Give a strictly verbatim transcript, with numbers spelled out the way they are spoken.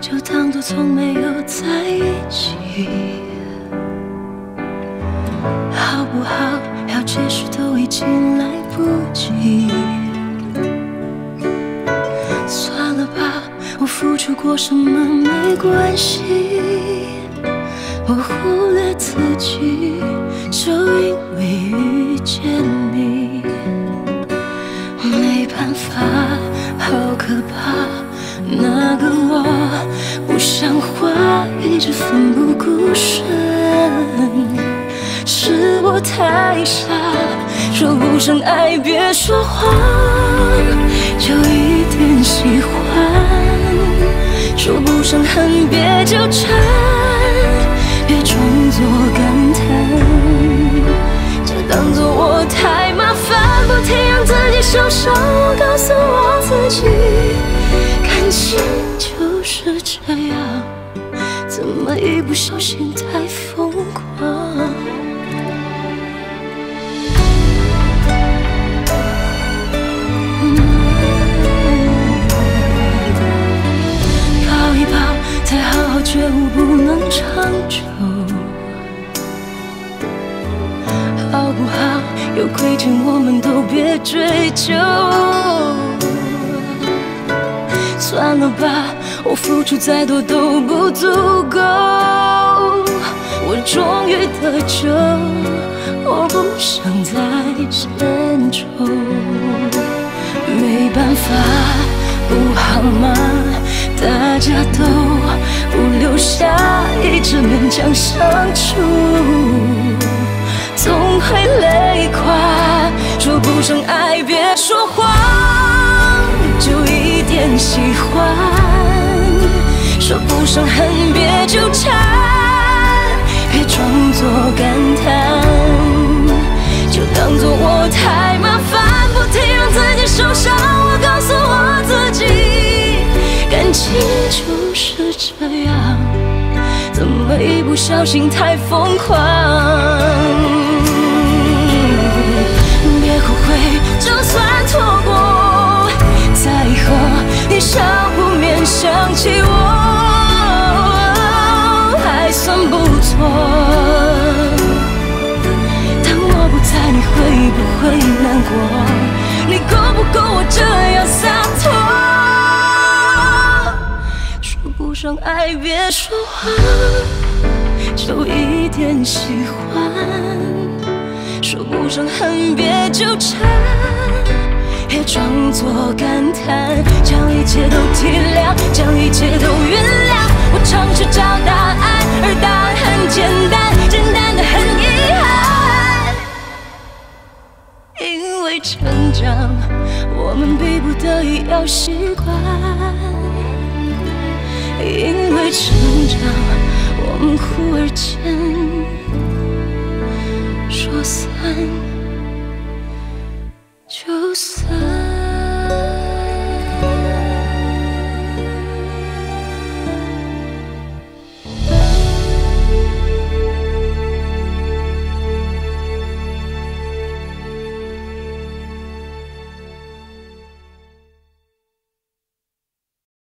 就当作从没有在一起，好不好？要解释都已经来不及。算了吧，我付出过什么没关系，我忽略自己，就因为遇见你。没办法，好可怕。 那个我不像话，一直奋不顾身，是我太傻，说不上爱别说谎，有一点喜欢，说不上恨别纠缠，别装作感叹，就当作我太麻烦，不停让自己受伤，我告诉我自己。 感情就是这样，怎么一不小心太疯狂？嗯、抱一抱，再好好觉悟不能长久，好不好？有亏欠我们都别追究。 算了吧，我付出再多都不足够。我终于得救，我不想再斟酌。没办法，不好吗？大家都不留下，一直勉强相处，总会累垮。说不上爱，别说谎。 就一点喜欢，说不上恨，别纠缠，别装作感叹，就当作我太麻烦，不停让自己受伤。我告诉我自己，感情就是这样，怎么一不小心太疯狂？别后悔，就算错过。 再和你少不免想起我，还算不错。当我不在，你会不会难过？你够不够我这样洒脱？说不上爱，别说谎，就一点喜欢；说不上恨，别纠缠。 别装作感叹，将一切都体谅，将一切都原谅。我尝试找答案，而答案很简单，简单的很遗憾。因为成长，我们逼不得已要习惯；因为成长，我们忽而间说散。 就算。